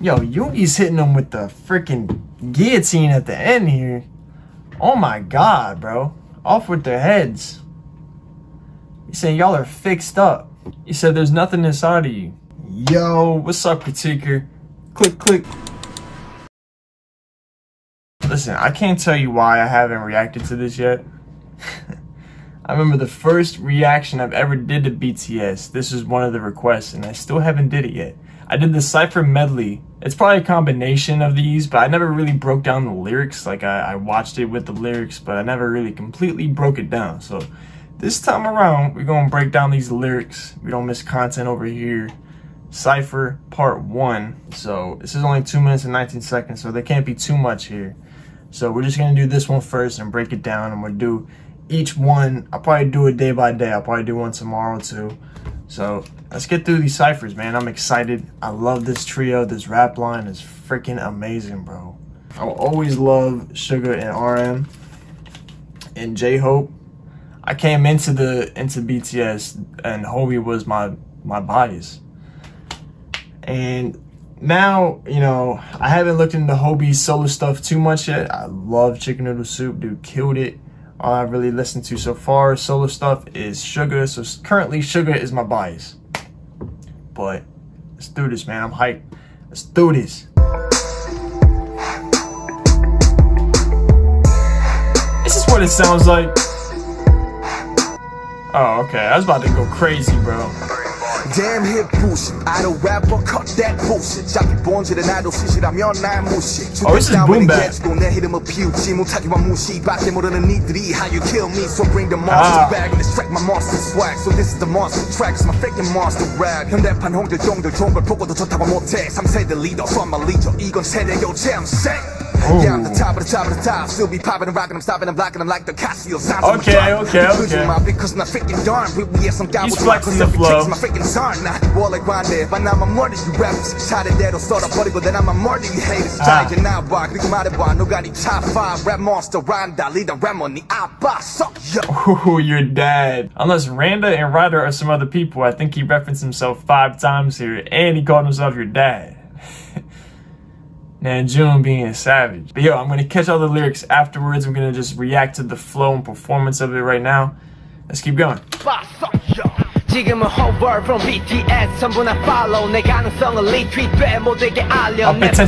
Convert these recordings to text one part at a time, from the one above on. Yo, Yoongi's hitting him with the freaking guillotine at the end here. Oh my god, bro. Off with their heads. He said, y'all are fixed up. He said, there's nothing inside of you. Yo, what's up, critiquer? Click, click. Listen, I can't tell you why I haven't reacted to this yet. I remember the first reaction I've ever did to BTS. This is one of the requests, and I still haven't did it yet. I did the Cypher medley. It's probably a combination of these, but I never really broke down the lyrics. Like, I watched it with the lyrics, but I never really completely broke it down. So this time around, we're going to break down these lyrics. We don't miss content over here. Cypher part 1. So this is only 2 minutes and 19 seconds, so there can't be too much here. So we're just going to do this one first and break it down, and we'll do each one. I'll probably do it day by day. I'll probably do one tomorrow too. So let's get through these ciphers, man. I'm excited. I love this trio. This rap line is freaking amazing, bro. I will always love SUGA and RM and J-HOPE. I came into BTS and Hobie was my bias. And now, you know, I haven't looked into Hobie's solo stuff too much yet. I love Chicken Noodle Soup, dude, killed it. All I've really listened to so far, solo stuff, is SUGA. So currently, SUGA is my bias. But let's do this, man. I'm hyped. Let's do this. This is what it sounds like. Oh, okay. I was about to go crazy, bro. Damn hip bullshit, idle rapper, cut that bullshit. I be born to the idol shit, I'm your nine bullshit. Oh, this is boom bap. How you kill me, so bring the monster back and extract my monster swag. So this is the monster tracks, my freaking monster rag. And that pan Hong Gil Dong, the Jonga Poko, the top of my text. I'm saying the leader, so I'm a leader. Egon said, yo, jam, say. Yeah, I'm the top of the top of the top. Still be popping and rocking, I'm stopping and blocking. I'm like the Casio sounds. Okay, okay, okay. Because my freaking darn, he's flexing the flow. My freaking son, not all like one day. But now I'm a murder, you rappers. Shot at that or sort of particle, then I'm a murder, you haters. Tied your now bark, we come out of bar. No got any top 5 rap monster, Randa, leader, Ram on the I suck yo. Ooh, you're dead. Unless Randa and Ryder are some other people, I think he referenced himself 5 times here, and he called himself your dad. Now, June being a savage. But yo, I'm gonna catch all the lyrics afterwards. I'm gonna just react to the flow and performance of it right now. Let's keep going. 지금은 whole world from BTS 전부 나 follow 내 가능성을 리트윗돼 모두에게 알려 내 몸을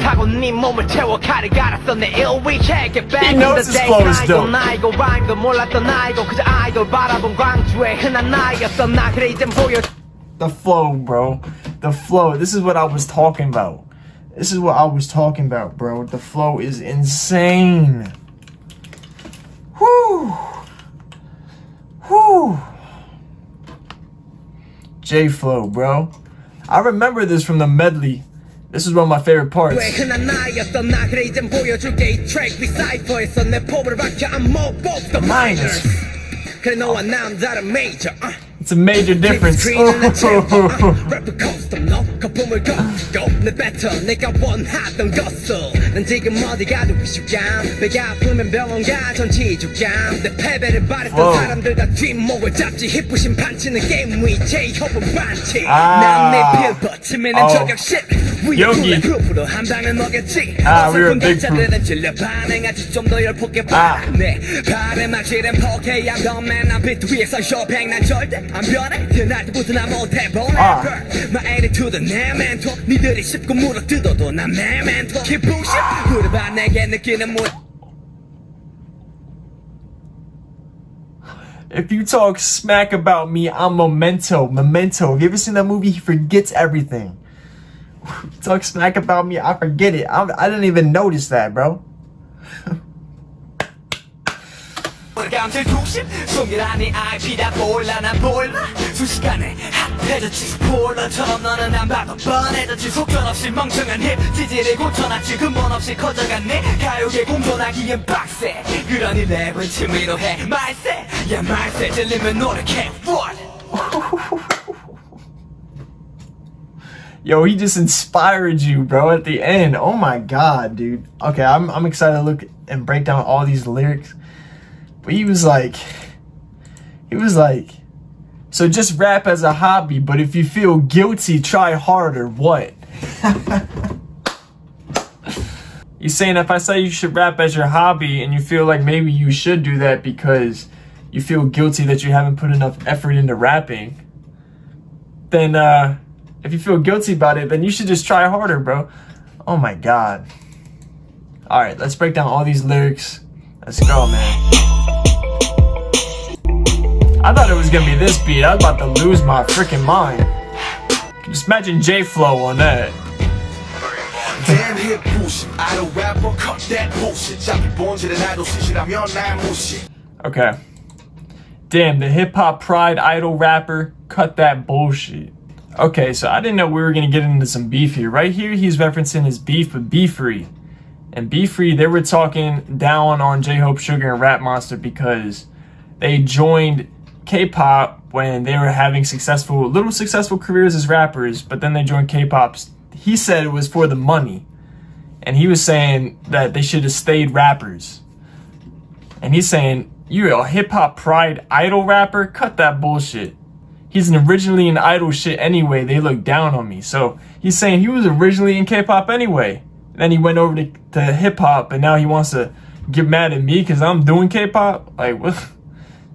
타고 네 몸을 채워 칼을 갈았어 내 1위 check it back in the day 나 이거 라임도 몰랐던 나 이거 그저 아이돌 바라본 광주의 흔한 나이였어 나 그래 이젠 보여. The flow, bro. The flow. This is what I was talking about. This is what I was talking about, bro. The flow is insane. Whoo! Whoo! J-Flow, bro. I remember this from the medley. This is one of my favorite parts. It's a major difference. We were a big group. If you talk smack about me, I'm Memento. Memento. Have you ever seen that movie? He forgets everything. Talk smack about me, I forget it. I didn't even notice that, bro. Yo, he just inspired you, bro, at the end. Oh my god, dude. Okay, I'm excited to look and break down all these lyrics. But he was like, so just rap as a hobby, but if you feel guilty, try harder. What? He's saying if I say you should rap as your hobby and you feel like maybe you should do that because you feel guilty that you haven't put enough effort into rapping, then if you feel guilty about it, then you should just try harder, bro. Oh my God. All right, let's break down all these lyrics. Let's go, man. I thought it was gonna be this beat. I was about to lose my freaking mind. Just imagine J-Flow on that. Damn hip bullshit. I don't rap or cut that bullshit. I be born to the idol shit. I'm your nine bullshit. Okay. Damn, the hip-hop pride idol rapper cut that bullshit. Okay, so I didn't know we were gonna get into some beef here. Right here, he's referencing his beef with B-Free. And B-Free, they were talking down on J-Hope, SUGA, and Rap Monster because they joined K-pop when they were having little successful careers as rappers, but then they joined K-pop. He said it was for the money. And he was saying that they should have stayed rappers. And he's saying, you a hip-hop pride idol rapper? Cut that bullshit. He's originally in idol shit anyway. They look down on me. So he's saying he was originally in K-pop anyway. Then he went over to hip-hop, and now he wants to get mad at me because I'm doing K-pop? Like, what?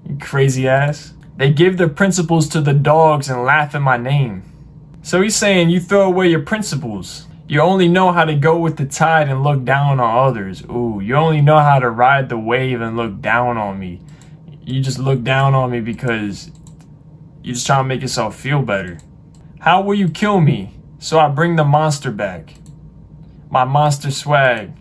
You crazy ass. They give their principles to the dogs and laugh at my name. So he's saying you throw away your principles. You only know how to go with the tide and look down on others. Ooh, you only know how to ride the wave and look down on me. You just look down on me because you're just trying to make yourself feel better. How will you kill me? So I bring the monster back. My monster swag.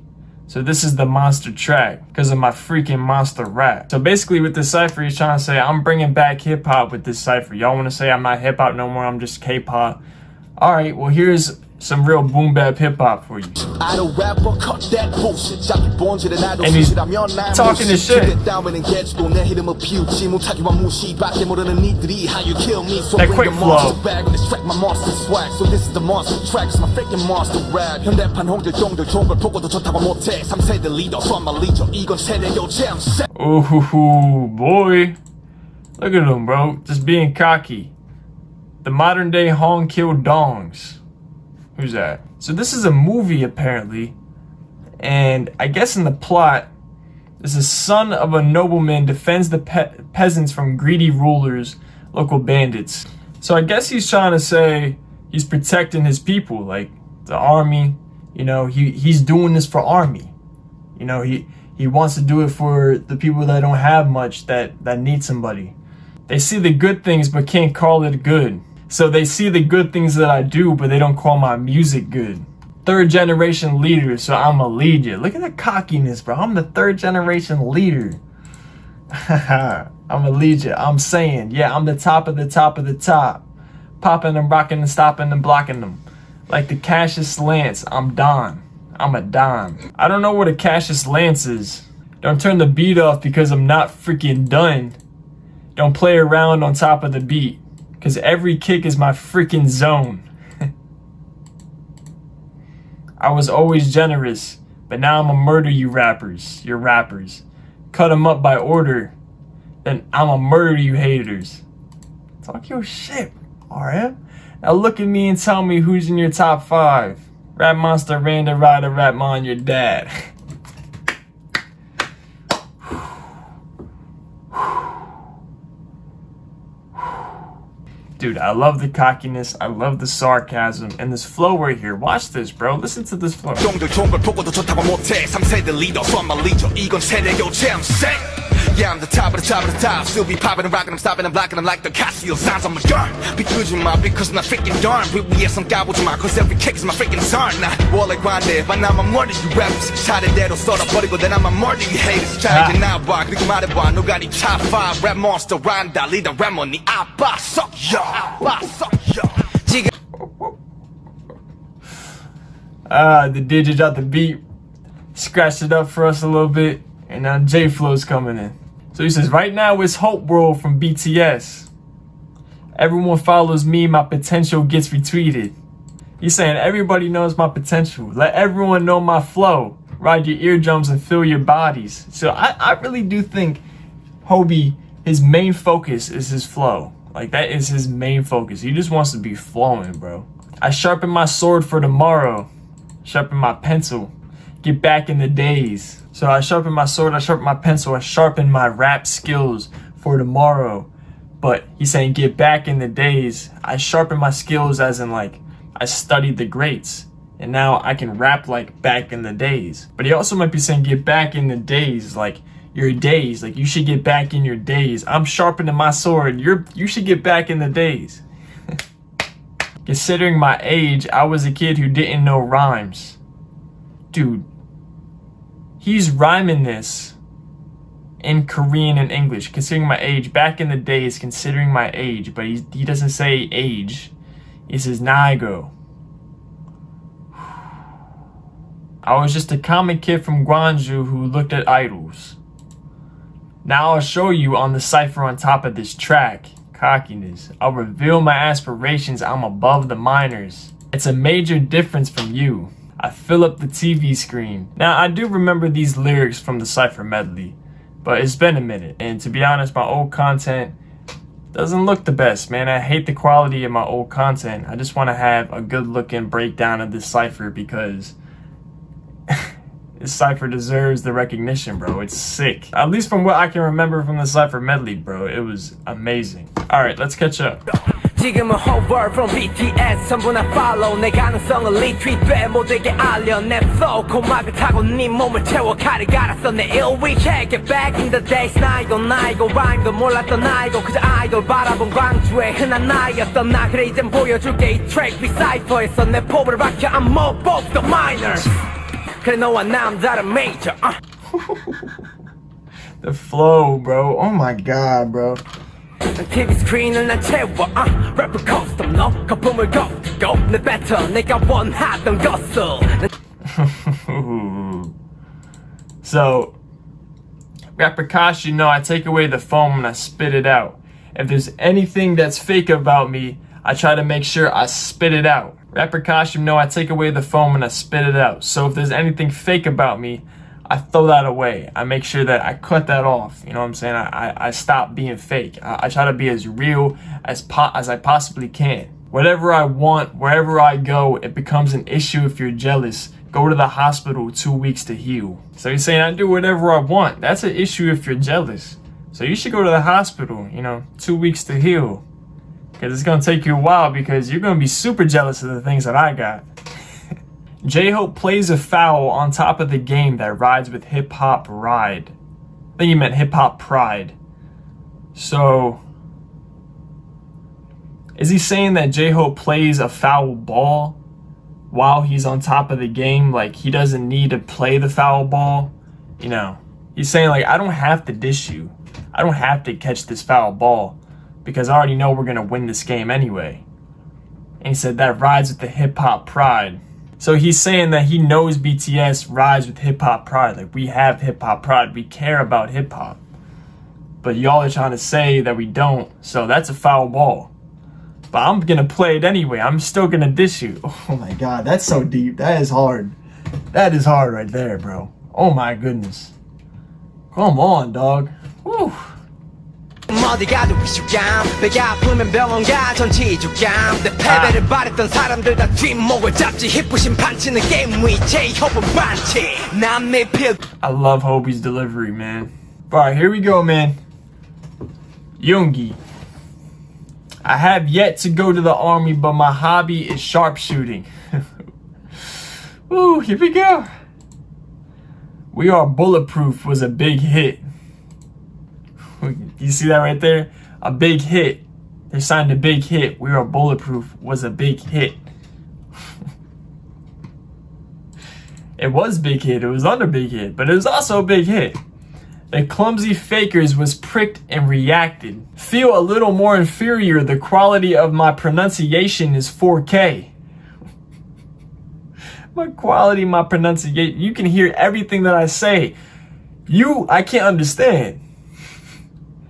So this is the monster track because of my freaking monster rap. So basically with this cypher, he's trying to say, I'm bringing back hip hop with this cypher. Y'all want to say I'm not hip hop no more, I'm just K-pop. All right, well, here's some real boom bap hip hop for you. I don't rap or cut that bullshit. I be born to the idol shit. I'm your nine. Talking this shit. That quick flow. So this is the monster tracks. My freaking monster rap. I'm saying the leader from my leader. Ego telling your jam. Ooh, boy. Look at him, bro. Just being cocky. The modern day Hong Gil Dongs. Who's that? So this is a movie apparently, and I guess in the plot, this is son of a nobleman defends the peasants from greedy rulers, local bandits. So I guess he's trying to say he's protecting his people, like the army. You know, he's doing this for army. You know, he wants to do it for the people that don't have much, that need somebody. They see the good things but can't call it good. So they see the good things that I do, but they don't call my music good. Third generation leader, so I'm a leader. Look at the cockiness, bro. I'm the third generation leader. I'm a leader. I'm saying, yeah, I'm the top of the top of the top. Popping and rocking and stopping and blocking them. Like the Cassius Lance, I'm Don. I'm a Don. I don't know what a Cassius Lance is. Don't turn the beat off because I'm not freaking done. Don't play around on top of the beat. Because every kick is my freaking zone. I was always generous, but now I'm gonna murder you rappers, your rappers. Cut them up by order, then I'm gonna murder you haters. Talk your shit, RM. Now look at me and tell me who's in your top 5. Rap Monster, Randa, Rider, Rapmon, your dad. Dude, I love the cockiness, I love the sarcasm, and this flow right here. Watch this, bro. Listen to this flow. Yeah, I'm the top of the top of the top. Still be popping and rocking, I'm stopping and blocking. I'm like the Castile signs on my gun. Be good you my because I'm not freaking darn. We yes, I'm gobbled you my cause every kick is my freaking son. Nah, wall like grind there. By now I'm a murder, you rappers. Tired of that or sort of particle, then I'm a murder, you haters. Try to now bark, look out of bar. No got top 5 rap monster, Randa, leader, Ramon, the Abba, suck yo, Abba, suck yo. The digits out the beat. Scratched it up for us a little bit. And now J-Flow's coming in. So he says, right now it's Hope World from BTS. Everyone follows me, my potential gets retweeted. He's saying, everybody knows my potential. Let everyone know my flow. Ride your eardrums and fill your bodies. So I really do think Hobie, his main focus is his flow. Like, that is his main focus. He just wants to be flowing, bro. I sharpen my sword for tomorrow, sharpen my pencil, get back in the days. So I sharpen my sword, I sharpen my pencil, I sharpen my rap skills for tomorrow. But he's saying get back in the days. I sharpen my skills as in like I studied the greats and now I can rap like back in the days. But he also might be saying get back in the days, like your days, like you should get back in your days. I'm sharpening my sword, you should get back in the days. Considering my age, I was a kid who didn't know rhymes. Dude, he's rhyming this in Korean and English. Considering my age, back in the days, considering my age, but he doesn't say age. He says Naigo. I was just a common kid from Gwangju who looked at idols. Now I'll show you on the cypher on top of this track. Cockiness. I'll reveal my aspirations. I'm above the minors. It's a major difference from you. I fill up the TV screen. Now I do remember these lyrics from the cypher medley, but it's been a minute. And to be honest, my old content doesn't look the best, man. I hate the quality of my old content. I just want to have a good looking breakdown of this cypher because this cypher deserves the recognition, bro. It's sick. At least from what I can remember from the cypher medley, bro. It was amazing. All right, let's catch up. 지금 a whole world from BTS 전부 나 follow 내 가능성을 리트윗해 모두에게 알려 내 flow 고막을 타고 네 몸을 채워 칼을 갈았어 내 일위해 Get back in the days 나이고 나이고 rhyme도 몰랐던 나이고 그저 아이돌 바라본 광주의 흔한 나이였던 나 그래 이젠 보여줄게 이 트랙 비사이퍼에서 내 포부를 박혀 I'm more both the minors 그래 너와 난 다른 major The flow, bro. Oh my god, bro. TV screen을 난 채워 Rapper custom 너 거품을 걷고 내 배터 내가 원하던 것을 So Rapper, you know, I take away the foam and I spit it out. If there's anything that's fake about me, I try to make sure I spit it out. Rapper costume, no, I take away the foam and I spit it out. So if there's anything fake about me, I throw that away. I make sure that I cut that off. You know what I'm saying? I stop being fake. I try to be as real as I possibly can. Whatever I want, wherever I go, it becomes an issue if you're jealous. Go to the hospital 2 weeks to heal. So he's saying I do whatever I want. That's an issue if you're jealous. So you should go to the hospital, you know, 2 weeks to heal. Because it's going to take you a while because you're going to be super jealous of the things that I got. J-HOPE plays a foul on top of the game that rides with hip-hop ride. I think he meant hip-hop pride. So, is he saying that J-HOPE plays a foul ball while he's on top of the game? Like, he doesn't need to play the foul ball? You know, he's saying, like, I don't have to dish you. I don't have to catch this foul ball, because I already know we're gonna win this game anyway. And he said that rides with the hip hop pride. So he's saying that he knows BTS rides with hip hop pride. Like, we have hip hop pride, we care about hip hop. But y'all are trying to say that we don't, so that's a foul ball. But I'm gonna play it anyway, I'm still gonna diss you. Oh my god, that's so deep, that is hard. That is hard right there, bro. Oh my goodness. Come on, dog. Woo. 어디 가도 위축감 배가 아프면 병원 가 전치주감 내 패배를 바랬던 사람들 다 뒷목을 잡지 힙부심 판치는 게임 위 J-HOPE 반치 난 미필 I love Hobie's delivery, man. Alright, here we go, man. Yoongi. I have yet to go to the army, but my hobby is sharpshooting. Ooh, here we go. We Are Bulletproof was a big hit. You see that right there? A big hit. They signed a big hit. We Are Bulletproof was a big hit. It was big hit. It was under big hit. But it was also a big hit. The clumsy fakers was pricked and reacted. Feel a little more inferior. The quality of my pronunciation is 4K. My quality, my pronunciation. You can hear everything that I say. You, I can't understand.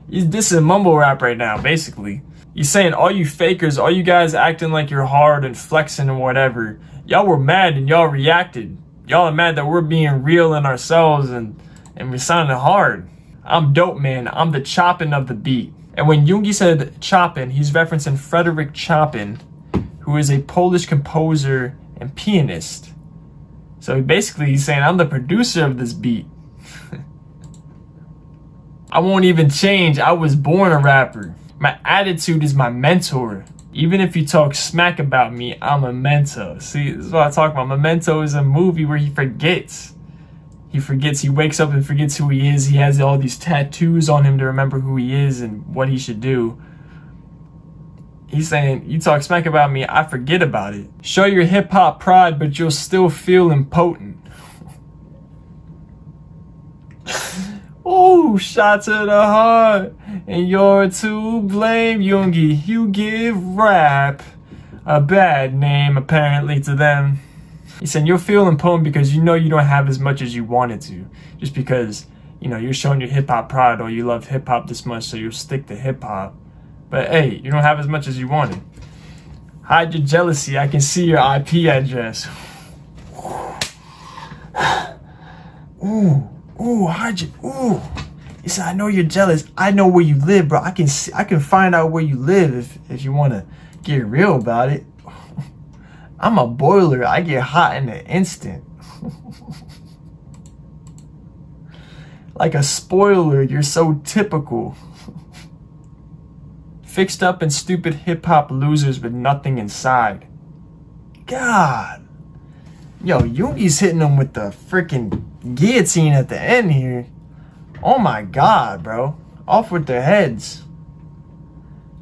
He's dissing mumble rap right now, basically. He's saying, all you fakers, all you guys acting like you're hard and flexing and whatever. Y'all were mad and y'all reacted. Y'all are mad that we're being real in ourselves and we're sounding hard. I'm dope, man. I'm the chopping of the beat. And when Yoongi said chopping, he's referencing Frederick Chopin, who is a Polish composer and pianist. So basically he's saying, I'm the producer of this beat. I won't even change. I was born a rapper. My attitude is my mentor. Even if you talk smack about me, I'm a Memento. See, this is what I talk about. Memento is a movie where he forgets. He forgets, he wakes up and forgets who he is. He has all these tattoos on him to remember who he is and what he should do. He's saying, you talk smack about me, I forget about it. Show your hip hop pride, but you'll still feel impotent. Oh, shot to the heart, and you're to blame, Yoongi. You give rap a bad name, apparently, to them. He said, you're feeling poem because you know you don't have as much as you wanted to. Just because, you know, you're showing your hip-hop pride or you love hip-hop this much, so you'll stick to hip-hop. But hey, you don't have as much as you wanted. Hide your jealousy. I can see your IP address. Ooh. Ooh, hide your... Ooh. He said, I know you're jealous. I know where you live, bro. I can find out where you live if you want to get real about it. I'm a boiler. I get hot in an instant. Like a spoiler, you're so typical. Fixed up and stupid hip-hop losers with nothing inside. God. Yo, Yoongi's hitting them with the freaking guillotine at the end here. Oh my God, bro. Off with their heads.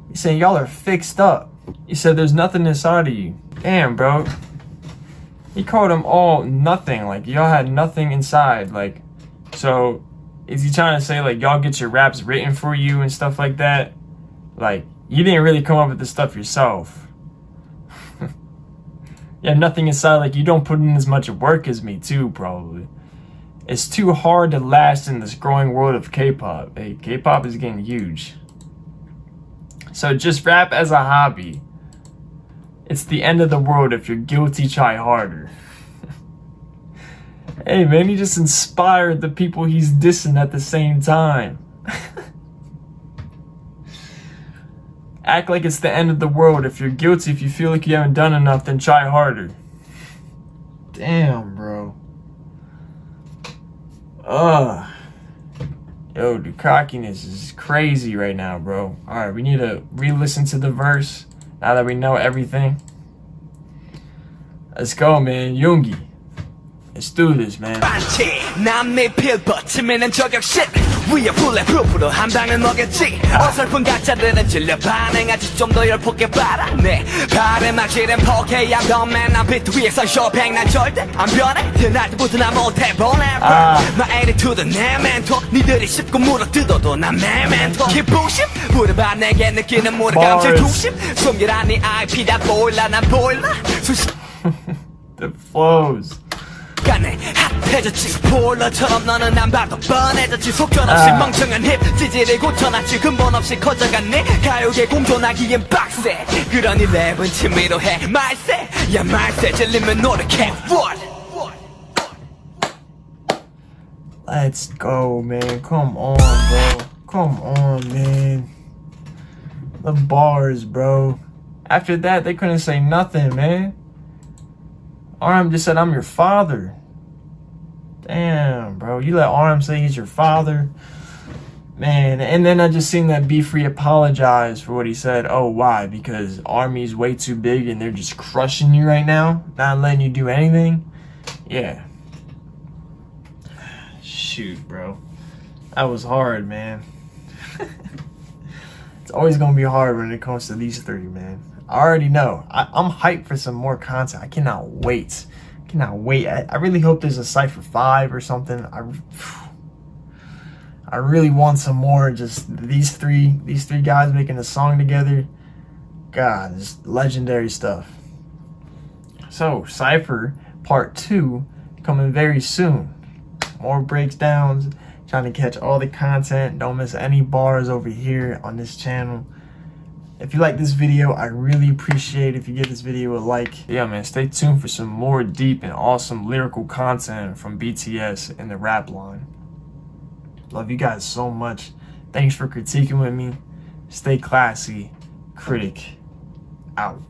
He's saying y'all are fixed up. He said there's nothing inside of you. Damn, bro. He called them all nothing. Like, y'all had nothing inside. Like, so is he trying to say, like, y'all get your raps written for you and stuff like that? Like, you didn't really come up with the stuff yourself. You have nothing inside. Like, you don't put in as much work as me, too, probably. It's too hard to last in this growing world of K-pop. Hey, K-pop is getting huge. So just rap as a hobby. It's the end of the world if you're guilty, try harder. Hey man, he just inspired the people he's dissing at the same time. Act like it's the end of the world. If you're guilty, if you feel like you haven't done enough, then try harder. Damn, bro. Ugh. Yo, the cockiness is crazy right now, bro. Alright, we need to re-listen to the verse. Now that we know everything, let's go, man. Yoongi, let's do this, man. We are bulletproof, 한 방을 먹겠지. 어설픈 가짜들은 질려 반응하지. 좀 더 열폭해 바라네. 바람막질은 포기한 것만. 난 비트 위에서 쇼팽. 난 절대 안 변해. 그날부터 난 못해 forever. My attitude 내 멘토. 니들이 쉽고 물어뜯어도 난 메멘토. 기부심 물어봐 내게 느끼는 모든 감정 중심. 숨기란 네 IP 다 보일라. 난 보일라. The flows. Let's go, man. Come on, bro. Come on, man. The bars, bro. After that, they couldn't say nothing, man. RM just said, I'm your father. Damn, bro. You let RM say he's your father. Man, and then I just seen that B-Free apologize for what he said. Oh, why? Because Army's way too big and they're just crushing you right now? Not letting you do anything? Yeah. Shoot, bro. That was hard, man. It's always going to be hard when it comes to these three, man. I already know. I'm hyped for some more content. I cannot wait. I cannot wait. I really hope there's a Cypher 5 or something. I really want some more. Just these three guys making a song together. God, it's legendary stuff. So, Cypher Part 2 coming very soon. More breakdowns. Trying to catch all the content. Don't miss any bars over here on this channel. If you like this video, I really appreciate if you give this video a like. Yeah, man, stay tuned for some more deep and awesome lyrical content from BTS and the rap line. Love you guys so much. Thanks for critiquing with me. Stay classy. Critic out.